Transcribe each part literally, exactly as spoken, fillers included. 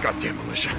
Goddamn militia.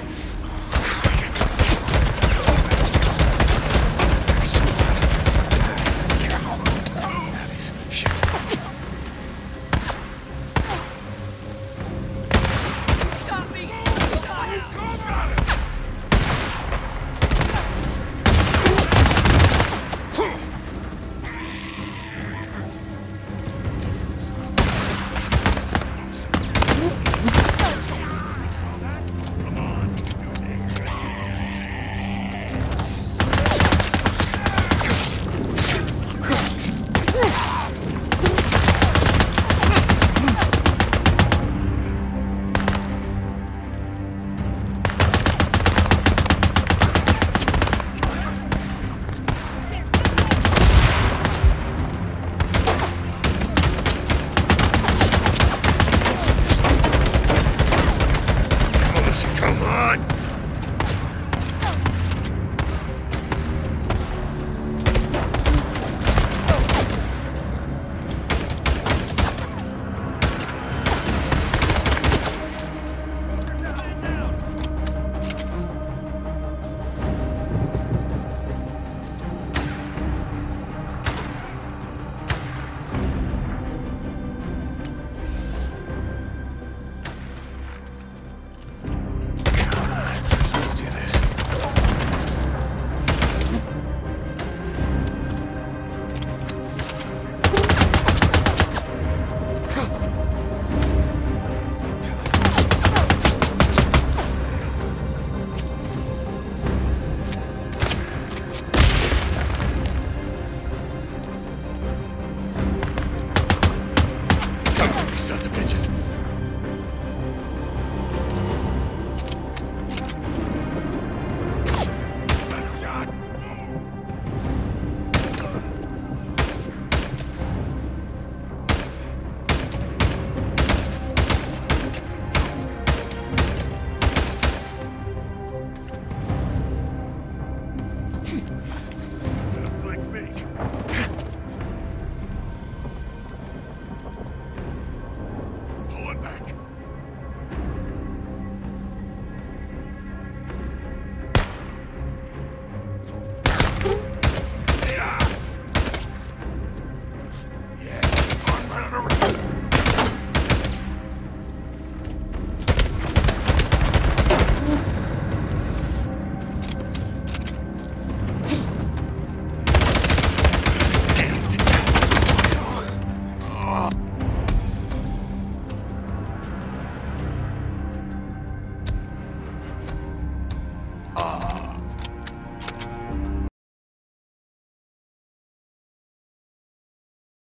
Oh.